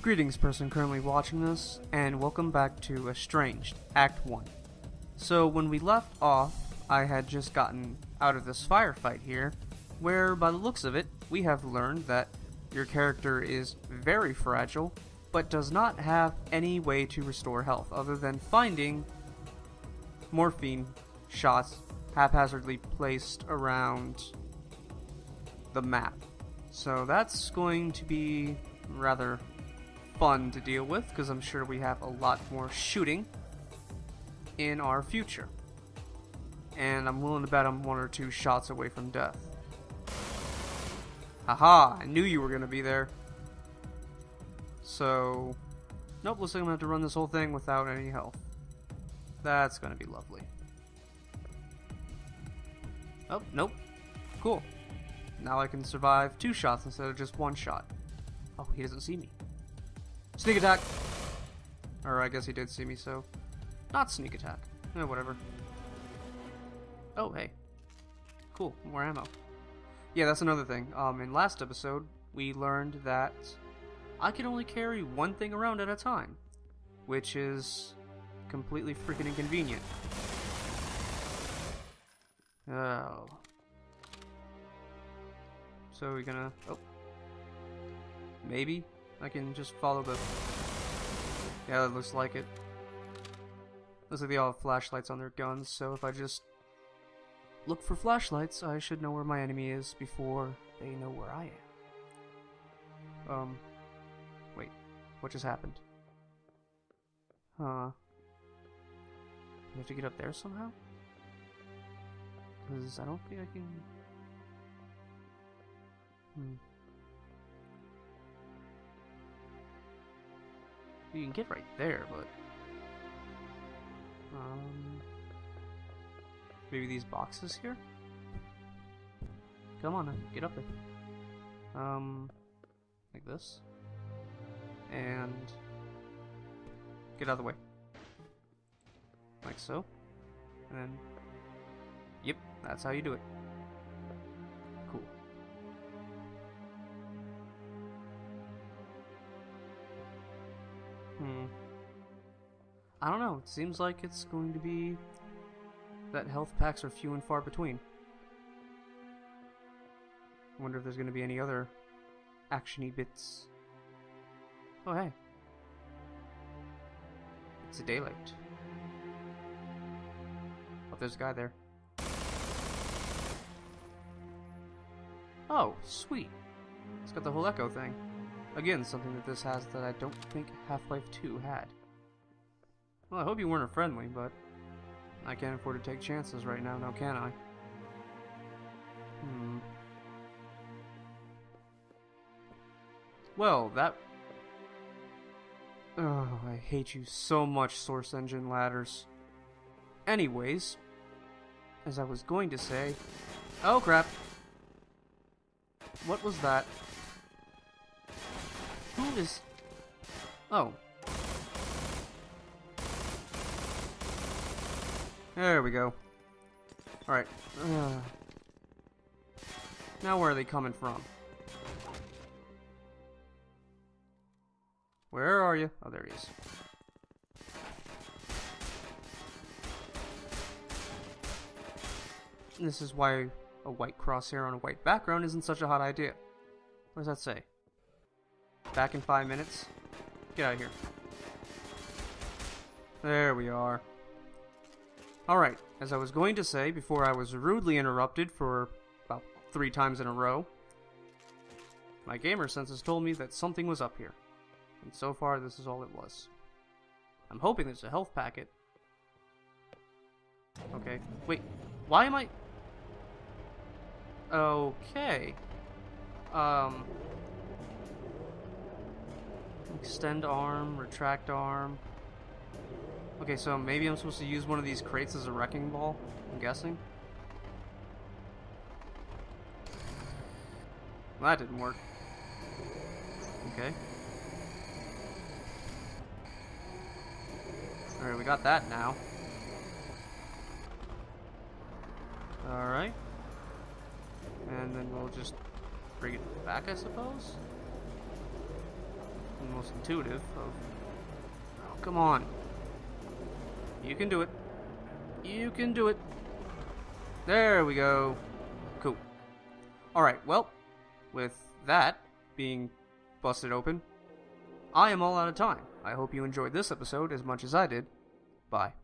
Greetings, person currently watching this, and welcome back to Estranged, Act 1. So when we left off, I had just gotten out of this firefight here, where by the looks of it, we have learned that your character is very fragile, but does not have any way to restore health other than finding morphine shots haphazardly placed around the map. So that's going to be rather fun to deal with, because I'm sure we have a lot more shooting in our future, and I'm willing to bet I'm one or two shots away from death. Haha, I knew you were gonna be there. So nope, looks like I'm gonna have to run this whole thing without any health. That's gonna be lovely. Oh, nope, cool. Now I can survive two shots instead of just one shot. Oh, he doesn't see me. Sneak attack! Or I guess he did see me, so not sneak attack. Eh, whatever. Oh, hey. Cool, more ammo. Yeah, that's another thing. In last episode, we learned that I can only carry one thing around at a time, which is completely freaking inconvenient. Oh. So we're gonna... Oh. Maybe? I can just follow the... Yeah, that looks like it. Looks like they all have flashlights on their guns, so if I just look for flashlights, I should know where my enemy is before they know where I am. Wait, what just happened? Huh. We have to get up there somehow? Because I don't think I can... You can get right there, but... maybe these boxes here? Come on now, get up there. Like this. And... get out of the way. Like so. And then... Yep, that's how you do it. Cool. I don't know, it seems like it's going to be that health packs are few and far between. I wonder if there's going to be any other action-y bits. Oh, hey. It's a daylight. Oh, there's a guy there. Oh, sweet. It's got the whole echo thing. Again, something that this has that I don't think Half-Life 2 had. Well, I hope you weren't friendly, but I can't afford to take chances right now, now can I? Well, that... Oh, I hate you so much, Source Engine ladders. Anyways, as I was going to say... Oh, crap! What was that? Who is... Oh. There we go. Alright. Now where are they coming from? Where are you? Oh, there he is. This is why a white crosshair on a white background isn't such a hot idea. What does that say? Back in 5 minutes? Get out of here. There we are. Alright, as I was going to say before I was rudely interrupted for about 3 times in a row, my gamer senses told me that something was up here. And so far, this is all it was. I'm hoping there's a health packet. Okay, wait, why am I... Okay. Extend arm, retract arm... Okay, so maybe I'm supposed to use one of these crates as a wrecking ball, I'm guessing. Well, that didn't work. Okay. Alright, we got that now. Alright. And then we'll just bring it back, I suppose? And most intuitive of, oh, come on. You can do it. You can do it. There we go. Cool. Alright, well, with that being busted open, I am all out of time. I hope you enjoyed this episode as much as I did. Bye.